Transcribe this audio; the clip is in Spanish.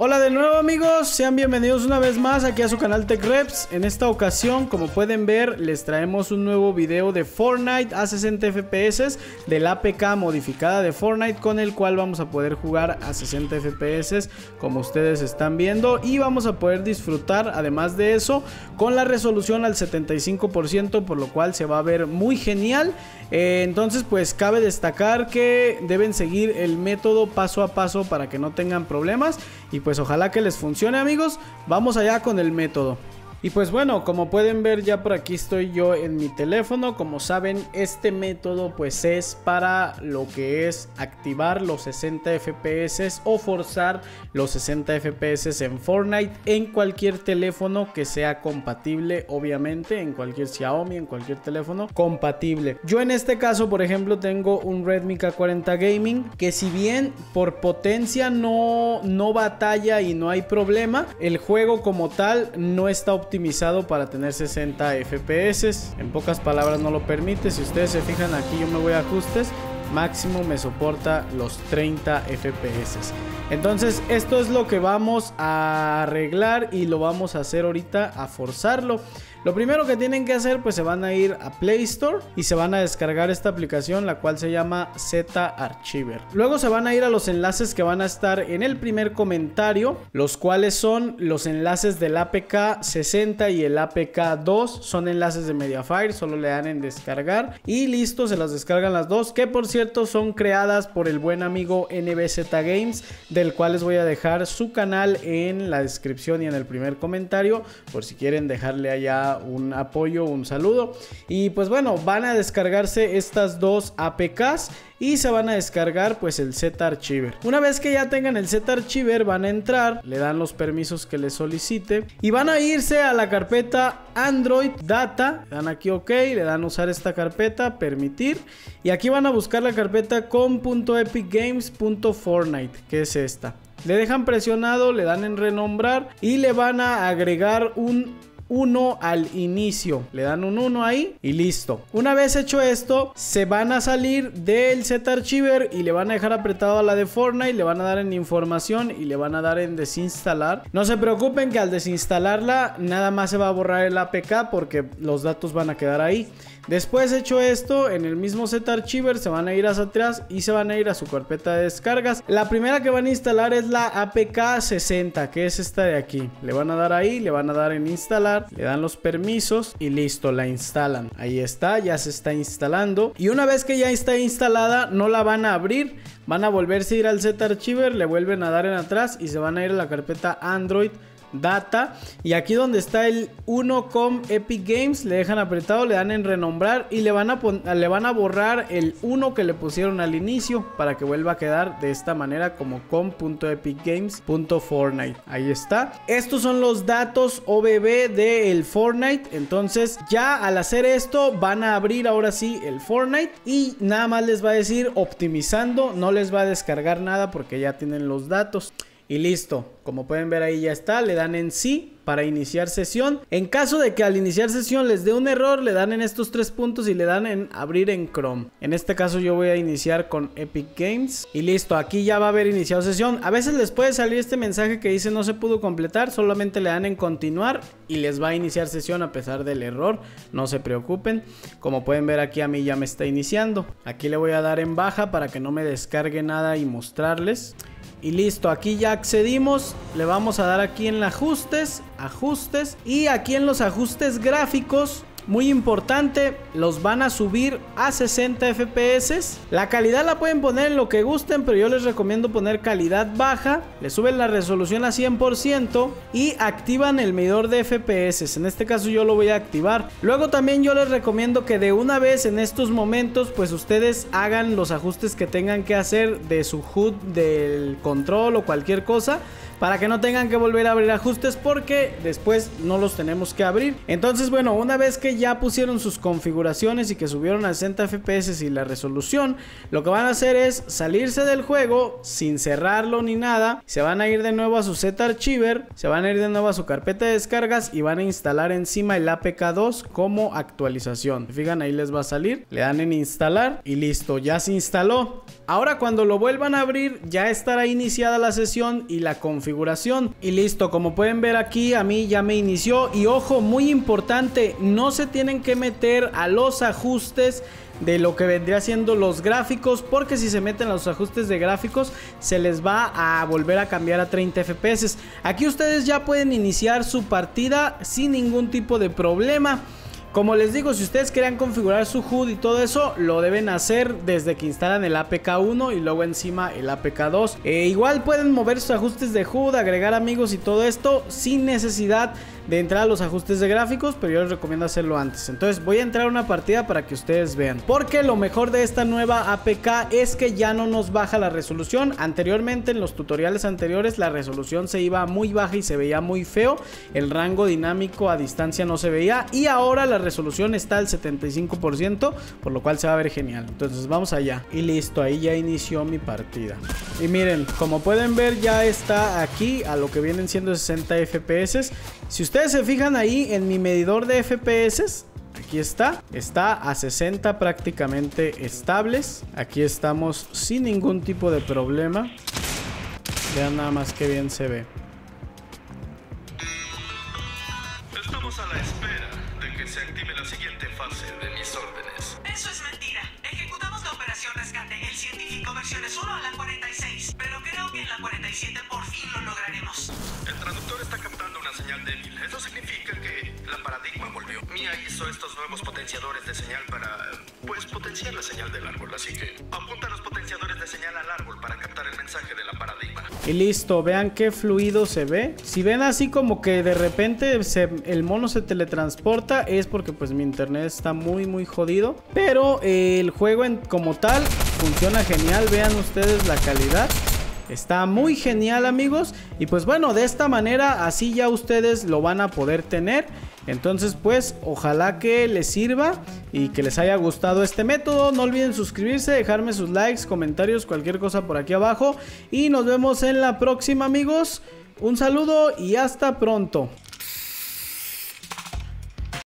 Hola de nuevo, amigos, sean bienvenidos una vez más aquí a su canal TechReps. En esta ocasión, como pueden ver, les traemos un nuevo video de Fortnite a 60 FPS del APK modificada de Fortnite, con el cual vamos a poder jugar a 60 FPS como ustedes están viendo, y vamos a poder disfrutar además de eso con la resolución al 75%, por lo cual se va a ver muy genial. Entonces pues cabe destacar que deben seguir el método paso a paso para que no tengan problemas, y pues ojalá que les funcione, amigos. Vamos allá con el método. Y pues bueno, como pueden ver, ya por aquí estoy yo en mi teléfono. Como saben, este método pues es para lo que es activar los 60 FPS o forzar los 60 FPS en Fortnite, en cualquier teléfono que sea compatible, obviamente, en cualquier Xiaomi, en cualquier teléfono compatible. Yo en este caso, por ejemplo, tengo un Redmi K40 Gaming, que si bien por potencia no batalla y no hay problema, el juego como tal no está optimizado para tener 60 FPS, en pocas palabras no lo permite. Si ustedes se fijan aquí, yo me voy a ajustes, máximo me soporta los 30 FPS. Entonces esto es lo que vamos a arreglar y lo vamos a hacer ahorita, a forzarlo. Lo primero que tienen que hacer, pues se van a ir a Play Store y se van a descargar esta aplicación, la cual se llama ZArchiver. Luego se van a ir a los enlaces que van a estar en el primer comentario, los cuales son los enlaces del APK 60 y el APK 2, son enlaces de Mediafire, solo le dan en descargar y listo, se las descargan las dos, que por cierto son creadas por el buen amigo NBZ Games, del cual les voy a dejar su canal en la descripción y en el primer comentario, por si quieren dejarle allá un apoyo, un saludo. Y pues bueno, van a descargarse estas dos APKs y se van a descargar pues el ZArchiver. Una vez que ya tengan el ZArchiver, van a entrar, le dan los permisos que les solicite y van a irse a la carpeta Android Data, le dan aquí OK, le dan usar esta carpeta, permitir, y aquí van a buscar la carpeta com.epicgames.fortnite, que es esta. Le dejan presionado, le dan en renombrar y le van a agregar un 1 al inicio, le dan un 1 ahí y listo. Una vez hecho esto, se van a salir del ZArchiver y le van a dejar apretado a la de Fortnite, le van a dar en información y le van a dar en desinstalar. No se preocupen que al desinstalarla nada más se va a borrar el APK, porque los datos van a quedar ahí. Después hecho esto, en el mismo ZArchiver se van a ir hacia atrás y se van a ir a su carpeta de descargas. La primera que van a instalar es la APK 60, que es esta de aquí. Le van a dar ahí, le van a dar en instalar, le dan los permisos y listo, la instalan. Ahí está, ya se está instalando. Y una vez que ya está instalada, no la van a abrir, van a volverse a ir al ZArchiver, le vuelven a dar en atrás y se van a ir a la carpeta Android Data, y aquí donde está el 1.com Epic Games le dejan apretado, le dan en renombrar y le van a borrar el 1 que le pusieron al inicio para que vuelva a quedar de esta manera como com.epicgames.fortnite. Ahí está, estos son los datos OBB del Fortnite. Entonces ya al hacer esto van a abrir ahora sí el Fortnite y nada más les va a decir optimizando, no les va a descargar nada porque ya tienen los datos. Y listo, como pueden ver ahí ya está, le dan en sí para iniciar sesión. En caso de que al iniciar sesión les dé un error, le dan en estos tres puntos y le dan en abrir en Chrome. En este caso yo voy a iniciar con Epic Games y listo, aquí ya va a haber iniciado sesión. A veces les puede salir este mensaje que dice no se pudo completar, solamente le dan en continuar y les va a iniciar sesión a pesar del error, no se preocupen. Como pueden ver aquí a mí ya me está iniciando, aquí le voy a dar en baja para que no me descargue nada y mostrarles. Y listo, aquí ya accedimos, le vamos a dar aquí en ajustes, ajustes, y aquí en los ajustes gráficos, muy importante, los van a subir a 60 FPS. La calidad la pueden poner en lo que gusten, pero yo les recomiendo poner calidad baja. Le suben la resolución a 100% y activan el medidor de FPS. En este caso yo lo voy a activar. Luego también yo les recomiendo que de una vez en estos momentos, pues ustedes hagan los ajustes que tengan que hacer de su HUD, del control o cualquier cosa, para que no tengan que volver a abrir ajustes porque después no los tenemos que abrir. Entonces bueno, una vez que ya pusieron sus configuraciones y que subieron a 60 FPS y la resolución, lo que van a hacer es salirse del juego sin cerrarlo ni nada. Se van a ir de nuevo a su ZArchiver, se van a ir de nuevo a su carpeta de descargas y van a instalar encima el APK2 como actualización. Fijan, ahí les va a salir, le dan en instalar y listo, ya se instaló. Ahora cuando lo vuelvan a abrir ya estará iniciada la sesión y la configuración y listo. Como pueden ver aquí, a mí ya me inició. Y ojo, muy importante, no se tienen que meter a los ajustes de lo que vendría siendo los gráficos, porque si se meten los ajustes de gráficos se les va a volver a cambiar a 30 FPS. Aquí ustedes ya pueden iniciar su partida sin ningún tipo de problema. Como les digo, si ustedes querían configurar su HUD y todo eso, lo deben hacer desde que instalan el APK1 y luego encima el APK2. Igual pueden mover sus ajustes de HUD, agregar amigos y todo esto sin necesidad de entrar a los ajustes de gráficos, pero yo les recomiendo hacerlo antes. Entonces voy a entrar a una partida para que ustedes vean, porque lo mejor de esta nueva APK es que ya no nos baja la resolución. Anteriormente, en los tutoriales anteriores, la resolución se iba muy baja y se veía muy feo, el rango dinámico a distancia no se veía, y ahora la resolución está al 75%, por lo cual se va a ver genial. Entonces vamos allá y listo, ahí ya inició mi partida y miren, como pueden ver ya está aquí a lo que vienen siendo 60 FPS. Si ustedes se fijan ahí en mi medidor de FPS, aquí está a 60 prácticamente estables. Aquí estamos sin ningún tipo de problema. Vean nada más que bien se ve. Estamos a la espera de que se active la siguiente fase de mis órdenes. Eso es mentira. Ejecutamos la operación rescate, el científico versiones 1 a la 46, pero creo que en la 47 por fin lo lograremos. El traductor está captando una señal débil. Eso significa que la paradigma volvió. Mia hizo estos nuevos potenciadores de señal para, pues, potenciar la señal del árbol. Así que apunta los potenciadores de señal al árbol para captar el mensaje de la paradigma. Y listo, vean qué fluido se ve. Si ven así como que de repente el mono se teletransporta, es porque pues mi internet está muy jodido. Pero el juego como tal funciona genial. Vean ustedes la calidad. Está muy genial, amigos. Y pues bueno, de esta manera así ya ustedes lo van a poder tener. Entonces pues ojalá que les sirva y que les haya gustado este método. No olviden suscribirse, dejarme sus likes, comentarios, cualquier cosa por aquí abajo. Y nos vemos en la próxima, amigos. Un saludo y hasta pronto.